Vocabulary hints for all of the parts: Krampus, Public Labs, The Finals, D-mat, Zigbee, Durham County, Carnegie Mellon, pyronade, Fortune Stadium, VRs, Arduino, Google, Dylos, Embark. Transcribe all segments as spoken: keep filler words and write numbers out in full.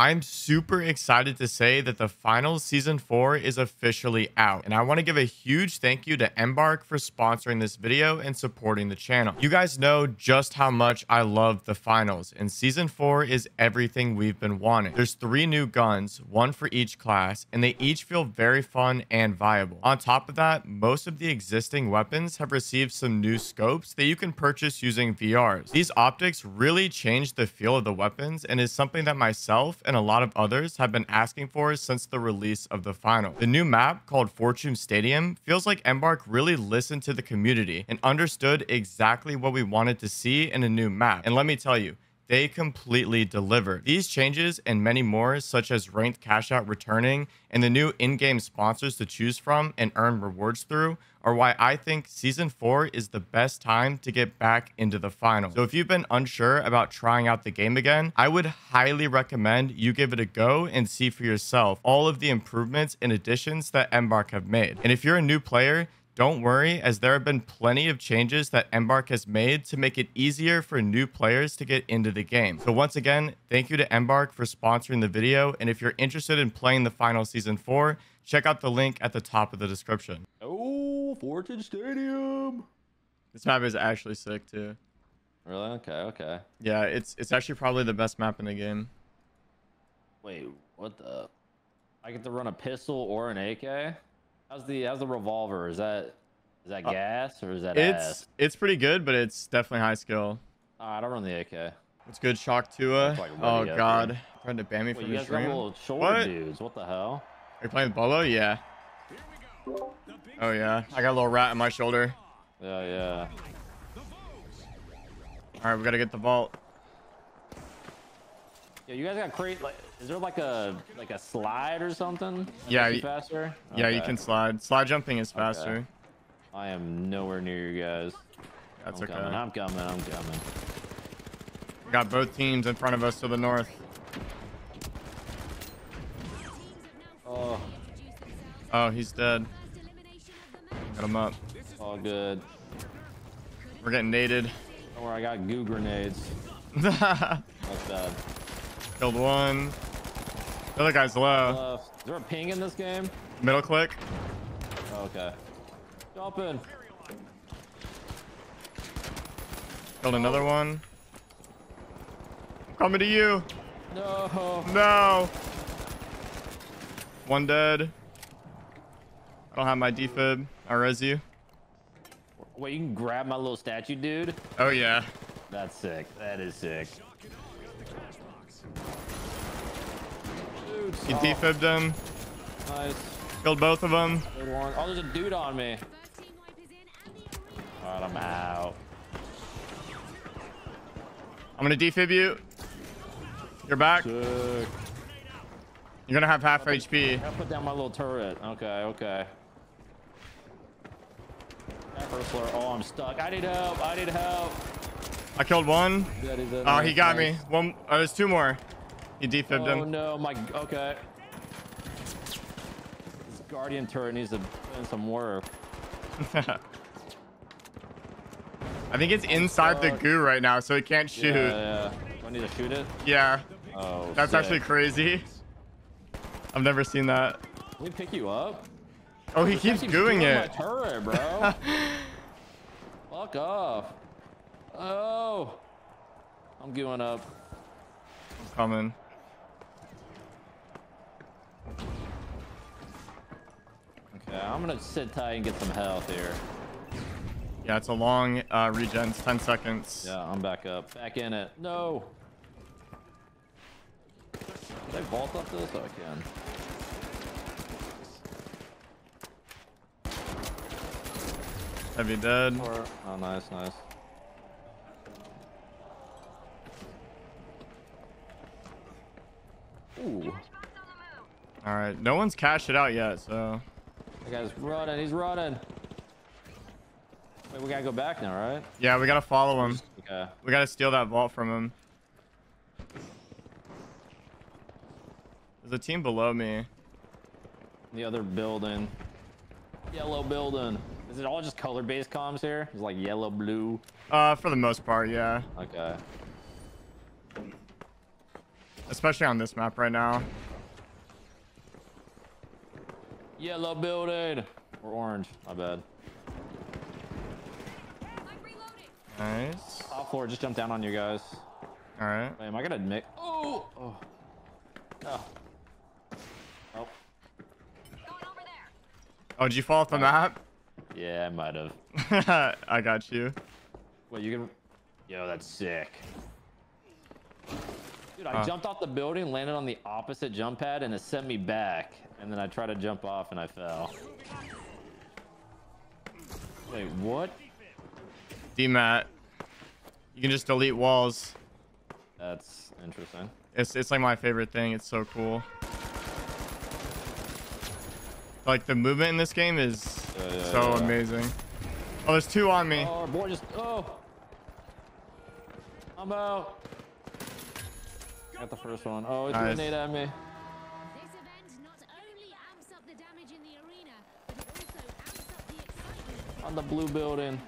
I'm super excited to say that The Finals Season four is officially out, and I want to give a huge thank you to Embark for sponsoring this video and supporting the channel. You guys know just how much I love The Finals, and Season four is everything we've been wanting. There's three new guns, one for each class, and they each feel very fun and viable. On top of that, most of the existing weapons have received some new scopes that you can purchase using V Rs. These optics really change the feel of the weapons and is something that myself and a lot of others have been asking for since the release of The Final. The new map, called Fortune Stadium, feels like Embark really listened to the community and understood exactly what we wanted to see in a new map. And let me tell you, they completely delivered. These changes and many more, such as ranked cash out returning and the new in-game sponsors to choose from and earn rewards through, are why I think Season four is the best time to get back into The Final. So if you've been unsure about trying out the game again, I would highly recommend you give it a go and see for yourself all of the improvements and additions that Embark have made. And if you're a new player, don't worry, as there have been plenty of changes that Embark has made to make it easier for new players to get into the game. So once again, thank you to Embark for sponsoring the video. And if you're interested in playing The Final Season four, check out the link at the top of the description. Oh, Fortune Stadium. This map is actually sick too. Really? Okay, okay. Yeah, it's it's actually probably the best map in the game. Wait, what the? I get to run a pistol or an A K? How's the how's the revolver? Is that is that gas or is that it's ass? It's pretty good, but it's definitely high skill. Uh, I don't run the A K. It's good, Shock Tua. Like oh god, trying to ban me Wait, from the stream. What? Dudes. What the hell? Are you playing Bolo? Yeah. Oh yeah, I got a little rat on my shoulder. Yeah, yeah. All right, we gotta get the vault. Yeah, you guys got crazy. Like, is there like a like a slide or something? Yeah, you, faster. Yeah, okay. You can slide. Slide jumping is faster. Okay. I am nowhere near you guys. That's I'm okay. Coming, I'm coming. I'm coming. We got both teams in front of us to the north. Oh. Oh, he's dead. Got him up. All good. We're getting naded. Don't worry, I got goo grenades. That's bad. Killed one. The other guy's low. Uh, is there a ping in this game? Middle click. Okay. Jump in. Killed another one. I'm coming to you. No. No. One dead. I don't have my defib. I res you. Wait, you can grab my little statue, dude? Oh, yeah. That's sick. That is sick. He defibbed him. Nice. Killed both of them. Oh, there's a dude on me. Alright, I'm out. I'm gonna defib you. You're back. Sick. You're gonna have half H P. I put down my little turret. Okay, okay. Oh, I'm stuck. I need help. I need help. I killed one. Yeah, oh, nice. He got me. One. Oh, there's two more. He defibbed him. Oh no, my. Okay. This Guardian turret needs to put in some work. I think it's inside oh, the goo right now, so he can't shoot. Yeah, yeah. Do I need to shoot it? Yeah. Oh. That's sick. Actually crazy. I've never seen that. Can we pick you up? Oh, he keeps gooing it. My turret, bro. Fuck off. Oh. I'm gooing up. I'm coming. Okay, I'm gonna sit tight and get some health here. Yeah, it's a long uh, regen, ten seconds. Yeah, I'm back up. Back in it. No. Can I vault up this? Oh, I can. Heavy dead. Oh, nice, nice. Ooh. All right, no one's cashed it out yet, so. That guy's running. He's running. Wait, we gotta go back now, right? Yeah, we gotta follow him. Okay. We gotta steal that vault from him. There's a team below me. The other building. Yellow building. Is it all just color-based comms here? It's like yellow, blue. Uh, for the most part, yeah. Okay. especially on this map right now. Yellow building or orange, my bad. Nice. Top floor just jumped down on you guys. All right. Wait, am I gonna admit? Oh. Oh. Oh. Oh. Oh, did you fall off the map? Yeah, I might have. I got you. Wait, you can. Yo, that's sick. Dude, I uh. jumped off the building, landed on the opposite jump pad, and it sent me back. And then I tried to jump off, and I fell. Wait, what? D-mat. You can just delete walls. That's interesting. It's it's like my favorite thing. It's so cool. Like the movement in this game is yeah, yeah, so yeah. amazing. Oh, there's two on me. Oh, boy, just oh. I'm out. Got the first one. Oh, it's nice. Grenade at me. This event not only amps up the damage in the arena, but it also amps up the excitement. On the blue building.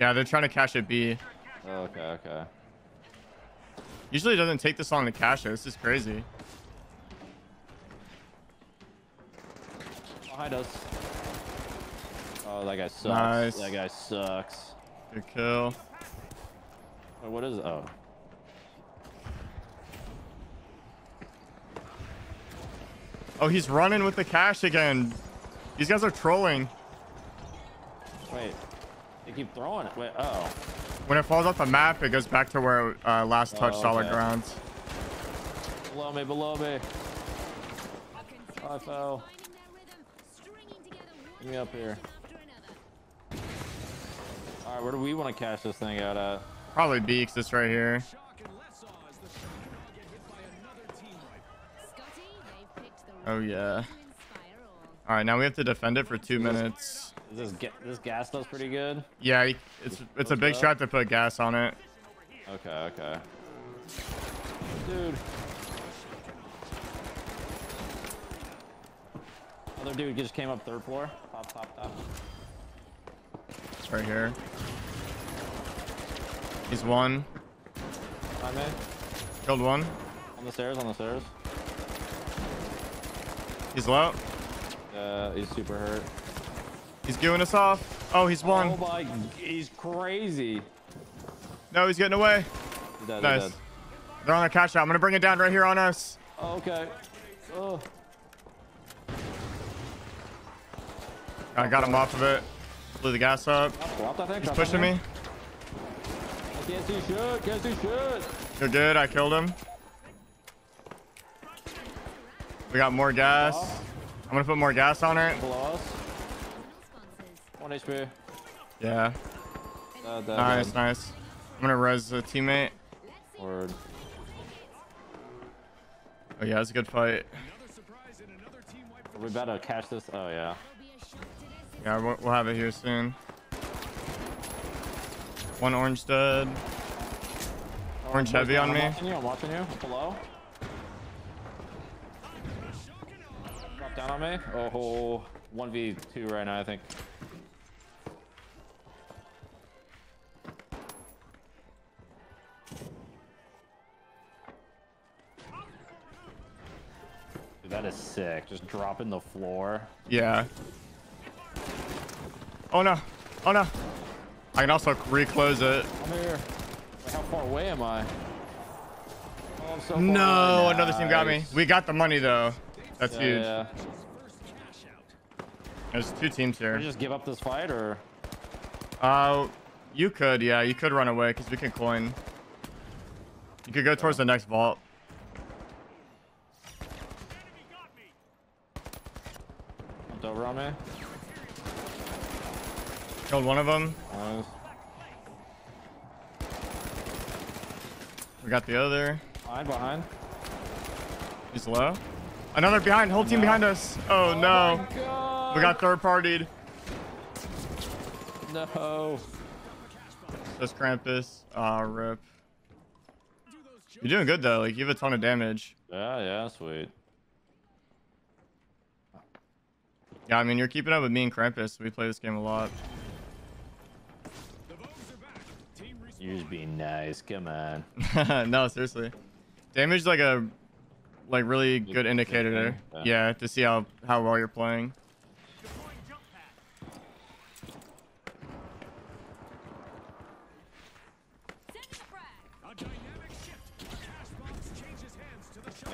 Yeah, they're trying to cash at B. Oh, okay, okay. Usually it doesn't take this long to cash it. This is crazy. Behind us. Oh, that guy sucks. Nice. That guy sucks. Good kill. Wait, what is it? Oh. Oh, he's running with the cash again. These guys are trolling. Wait. They keep throwing it. Wait, uh oh. When it falls off the map, it goes back to where it, uh, last touch oh, okay. solid ground. Below me, below me. I fell. Get me up here. All right, where do we want to cash this thing out at? Probably Beaks, this right here. Oh, yeah. All right, now we have to defend it for two minutes. This ga this gas does pretty good. Yeah, it's it's, it's a big up. Strat to put gas on it. Okay, okay. Dude. Other dude just came up third floor. Pop, pop, pop. It's right here. He's one. I made. Killed one. On the stairs. On the stairs. He's low. Uh, he's super hurt. He's doing us off. Oh, he's one. Oh my, he's crazy. No, he's getting away. He's dead, nice. He's They're on a cash out. I'm gonna bring it down right here on us. Oh, okay. Oh. I got him off of it. Blew the gas up. He's pushing me. Guess he should. Guess he should. You're good. I killed him. We got more gas. I'm gonna put more gas on it. H P. Yeah. Uh, nice, one. nice. I'm gonna res a teammate. Word. Oh yeah, that's a good fight. Are we better catch this. Oh yeah. Yeah, we'll, we'll have it here soon. One orange dead. Orange oh, heavy on I'm me. Watching you, I'm watching you. Below. Drop down on me. Oh, one v two right now, I think. That is sick. Just dropping the floor. Yeah. Oh no. Oh no. I can also reclose it. I'm here. Wait, how far away am I? Oh, I'm so far no, away. Another nice. Team got me. We got the money though. That's yeah, huge. Yeah. There's two teams here. Can you just give up this fight or? Uh, you could. Yeah, you could run away because we can coin. You could go towards the next vault. Over on me. Killed one of them. Nice. We got the other. Behind, behind. He's low. Another behind. Whole team no. behind us. Oh, oh no. We got third partied. No. Just Krampus. Ah, oh, rip. You're doing good though. Like you have a ton of damage. Yeah, yeah, sweet. Yeah, I mean, you're keeping up with me and Krampus. We play this game a lot. You're just being nice. Come on. No, seriously. Damage like a like really good indicator there. Yeah. yeah, to see how how well you're playing.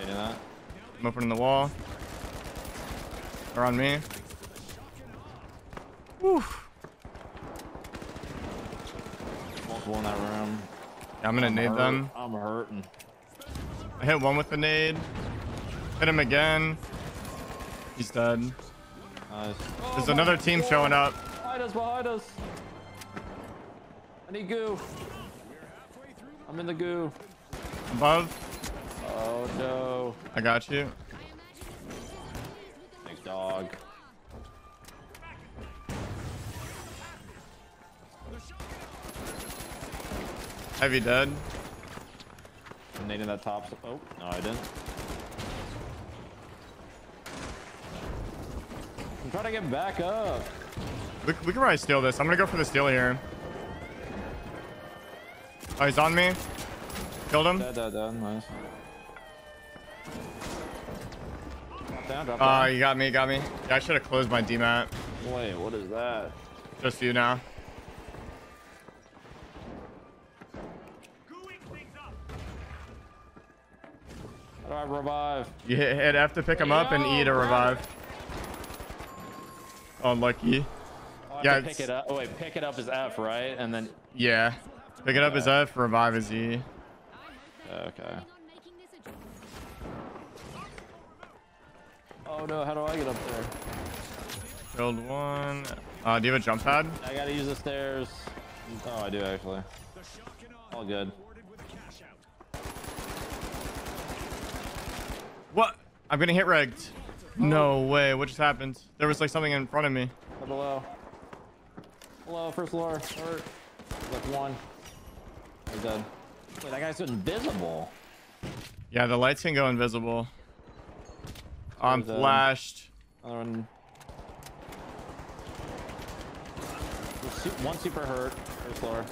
I'm opening the wall. They're on me. Woof. Multiple in that room. Yeah, I'm gonna I'm nade hurt. them. I'm hurting. I hit one with the nade. Hit him again. He's dead. Nice. There's oh another team God. showing up. Behind us, behind us. I need goo. I'm in the goo. Above. Oh no. I got you. Thanks, dog. Heavy dead. I'm nading that top. Oh, no, I didn't. I'm trying to get back up. We, we can probably steal this. I'm going to go for the steal here. Oh, he's on me. Killed him. Dead, dead, dead. Nice. Ah, uh, you got me, you got me. Yeah, I should have closed my D mat. Wait, what is that? Just you now. How do I revive? You hit, hit F to pick him up and E to revive. Unlucky. Oh, yeah, pick it up. Oh wait, pick it up is F, right? And then yeah, pick it up is F, revive is E. Okay. Oh no, how do I get up there? Killed one. Uh, do you have a jump pad? I gotta use the stairs. Oh, I do actually. All good. What? I'm gonna hit regged. No way. What just happened? There was like something in front of me. Below. Below, first floor. Hurt. Like one. I'm dead. Wait, that guy's invisible. Yeah, the lights can go invisible. I'm There's flashed. Another one. One super hurt. First floor.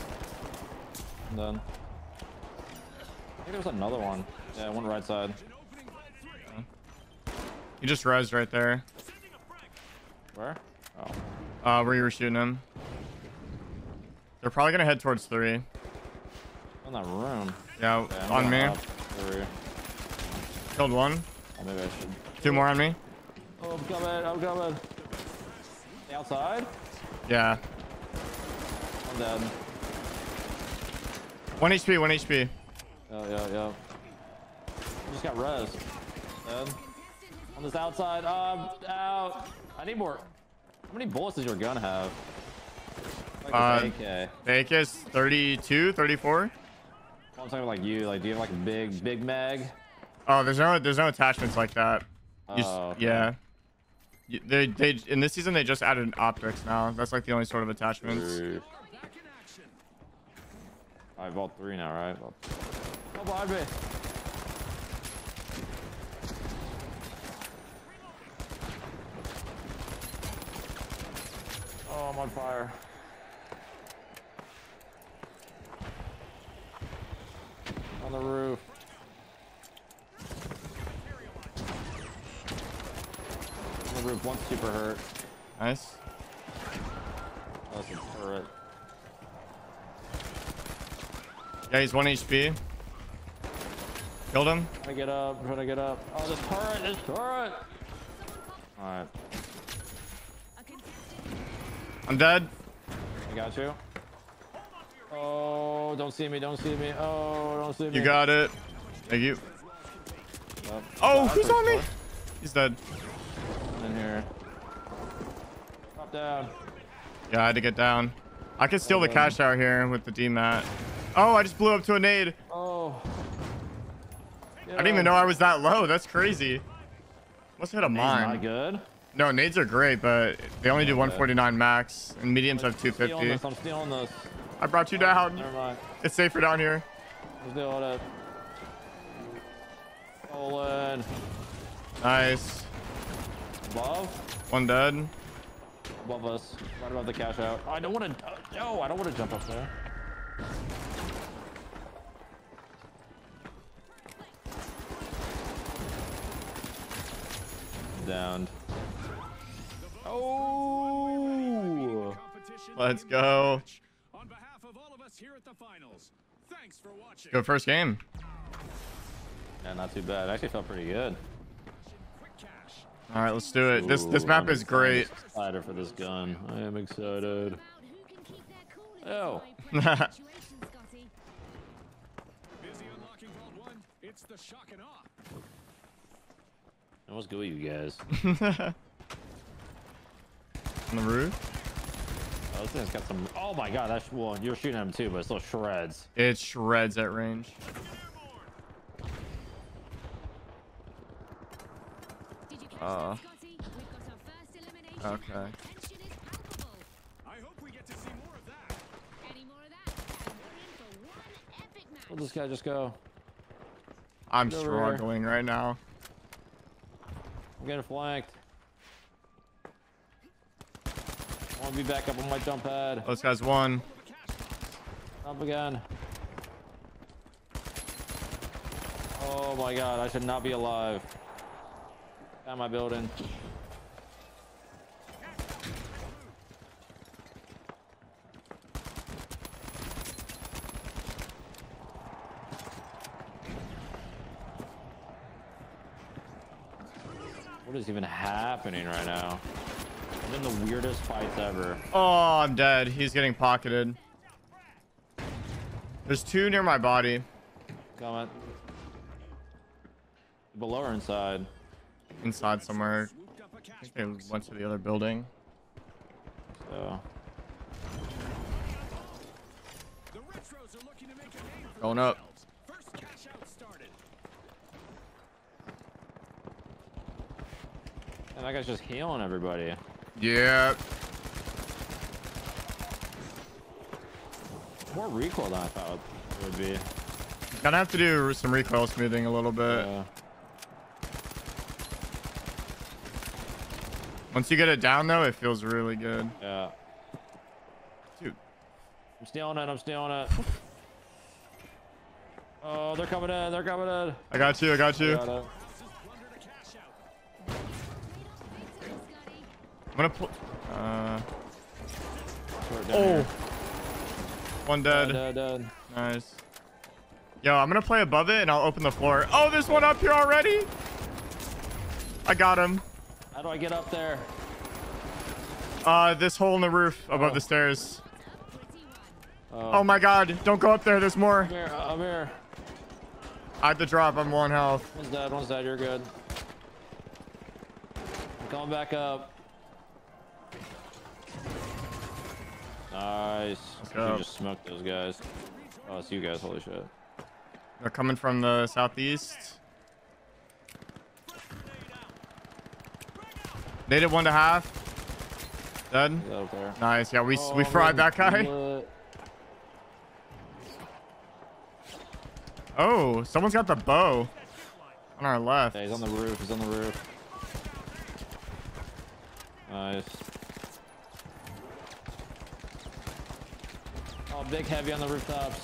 I'm done. I think there was another one. Yeah, one right side. Yeah. You just rezzed right there. Where? Oh. Uh, where you were shooting him. They're probably gonna head towards three. On that room. Yeah, yeah on me. Killed one. Oh, maybe I should. Two more on me. Oh, I'm coming. I'm coming. The outside? Yeah. I'm dead. One H P, one H P. Oh, yeah, yeah. I just got res. Dead. On this outside. I'm out. I need more. How many bullets does your gun have? I like uh, A K. The A K is thirty-two, thirty-four. I'm talking about like you. Like, do you have like a big, big mag? Oh, there's no, there's no attachments like that. You, oh, okay. Yeah. You, they, they, in this season, they just added optics now. That's like the only sort of attachments. All right, vault three now, right? Vault three. Oh, behind me. Oh, I'm on fire. On the roof. Roof, one super hurt. Nice. Oh, that's a turret. Yeah, he's one H P. Killed him. Try to get up. Try to get up. Oh, this turret! This turret! All right. I'm dead. I got you. Oh, don't see me. Don't see me. Oh, don't see me. You got it. Thank you. Yep. Oh, who's on me? He's dead. Here. Drop down. Yeah, I had to get down. I could steal oh, the cash out here with the D mat. Oh, I just blew up to a nade. Oh. Yo. I didn't even know I was that low. That's crazy. Must have hit a mine. Not good. No, nades are great, but they only do one forty-nine max, and mediums have two fifty. I'm stealing this. I'm stealing this. I brought you oh, down. Never mind. It's safer down here. I'm doing it. Stolen. Nice. Above? One dead. Above us. Right above the cash out. I don't want to. Uh, no, I don't want to jump up there. downed. Oh! Let's go. On behalf of all of us here at the finals, thanks for watching. Good first game. Yeah, not too bad. Actually felt pretty good. All right, let's do it. Ooh, this this map is great. I'm excited for this gun. I am excited. Oh. It's the shock and awe. What's good with you guys? On the roof? Oh, this thing's got some. Oh my god, that's one. You're shooting at him too, but it still shreds. It shreds at range. Uh. Okay. Where'd this guy just go? I'm struggling right now. I'm getting flanked. I want to be back up on my jump pad. Oh, this guy's one. Jump again. Oh my god, I should not be alive. At my building. What is even happening right now? I'm in the weirdest fights ever. Oh, I'm dead. He's getting pocketed. There's two near my body. Comment. Below or inside? Inside somewhere. I think they went to the other building. So. Going up. And that guy's just healing everybody. Yeah. More recoil than I thought it would be. Gonna have to do some recoil smoothing a little bit. Yeah. Once you get it down though, it feels really good. Yeah. Dude. I'm stealing it. I'm stealing it. Oh, they're coming in. They're coming in. I got you. I got you. I got it. I'm gonna put. Uh, oh, one dead. Dead, dead, dead. Nice. Yo, I'm gonna play above it and I'll open the floor. Oh, there's one up here already. I got him. How do I get up there? Uh, this hole in the roof above oh. the stairs. Oh. Oh my god! Don't go up there. There's more. I'm here. I'm here. I have to drop. I'm one health. One's dead. One's dead. You're good. I'm coming back up. Nice. You just smoked those guys. Oh, it's you guys. Holy shit. They're coming from the southeast. Native one to half. Dead. Nice. Yeah, we, oh, we fried that guy. Lit. Oh, someone's got the bow on our left. Yeah, he's on the roof. He's on the roof. Nice. Oh, big heavy on the rooftops.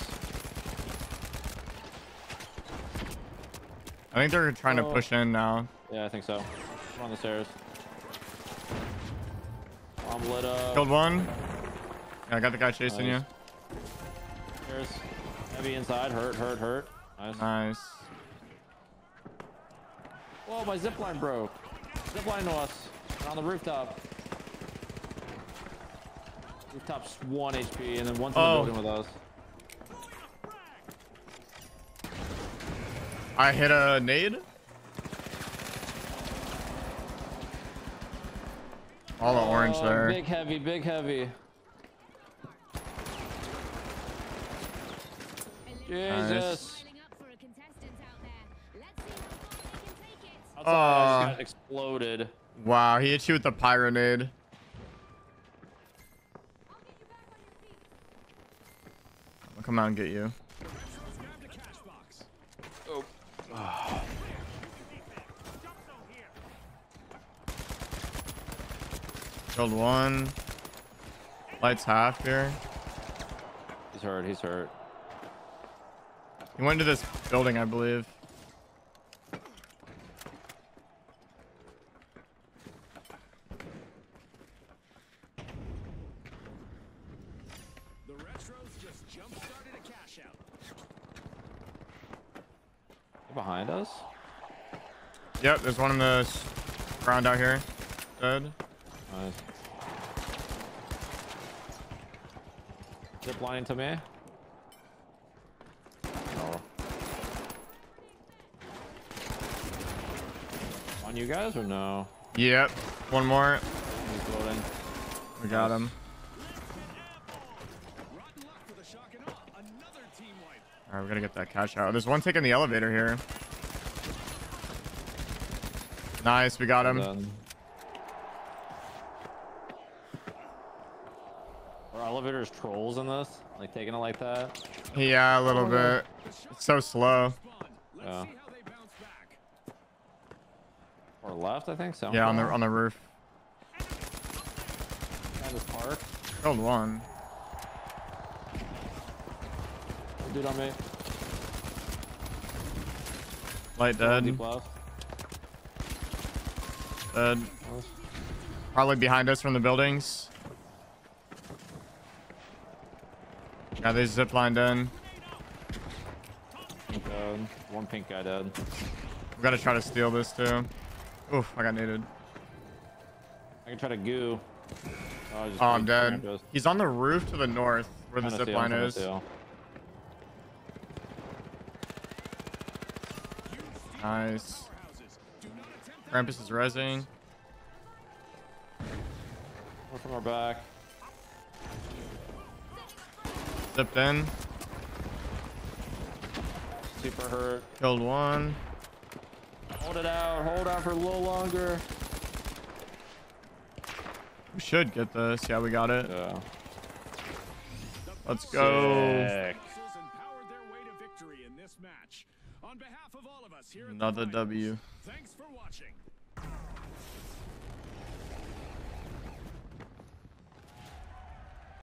I think they're trying oh. to push in now. Yeah, I think so. I'm on the stairs. I'm lit up. Killed one. Yeah, I got the guy chasing nice. you. There's heavy inside. Hurt, hurt, hurt. Nice. Nice. Whoa, my zipline broke. Zipline to us. We're on the rooftop. Rooftops one H P and then one's in oh. the building with us. I hit a nade. All the oh, orange there. Big heavy, big heavy. Jesus. Nice. Oh, uh, got exploded. Wow, he hit you with the pyronade. Come out and get you. Oh. Oh. Killed one. Lights half here. He's hurt. He's hurt. He went to this building, I believe. The retros just jump-started a cash out. They're behind us? Yep, there's one in the ground out here. Dead. Nice. Zip lining to me. Oh. On you guys or no? Yep. One more. He's loading. We got him. All right, we gotta get that cash out. There's one taking the elevator here. Nice, we got him. Then... Are elevators trolls in this? Like taking it like that? Yeah, a little bit. It's so slow. Yeah. Or left, I think so. Yeah, on the on the roof. Park. Killed one. Dude on me. Light dead. Dead. Probably behind us from the buildings. Yeah, they ziplined in. Dead. One pink guy dead. We gotta try to steal this too. Oof, I got naded. I can try to goo. Oh, oh I'm dead. He's on the roof to the north where the zip line is. Nice. Krampus is rezzing. We're from our back. Zipped in. Super hurt. Killed one. Hold it out. Hold out for a little longer. We should get this. Yeah, we got it. Yeah. Let's go. Sick. Another W. Thanks for watching.